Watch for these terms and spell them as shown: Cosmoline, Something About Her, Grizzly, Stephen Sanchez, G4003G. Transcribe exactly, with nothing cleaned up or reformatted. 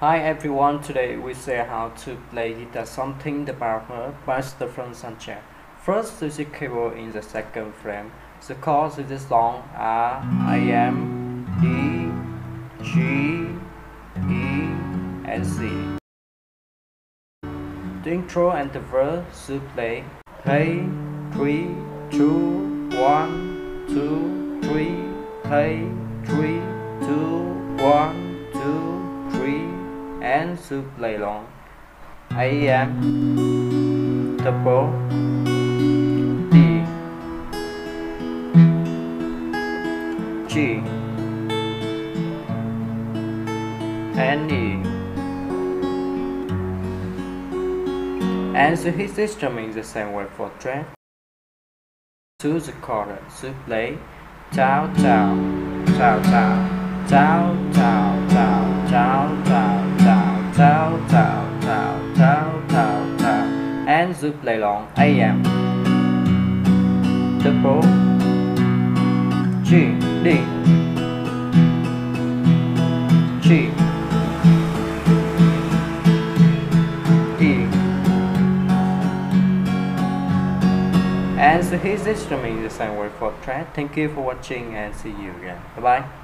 Hi everyone, today we see how to play guitar Something About Her by Stephen Sanchez. First is the keyboard in the second frame. The chords in this song are I am, D, G, E, and C. The intro and the verse should play Hey, three, two, one, two, three, hey, three, two, one, two, three. And to play long I am double D G and E, and so his system is the same way for track to the chorus to play Tao Tao Tao Tao Tao Tao Tao Tao Tao Tao Tao Tao Tao Tao Tao Tao, and to play long I am double G D G E, and his instrument is the same word for track. Thank you for watching and see you again. Bye bye.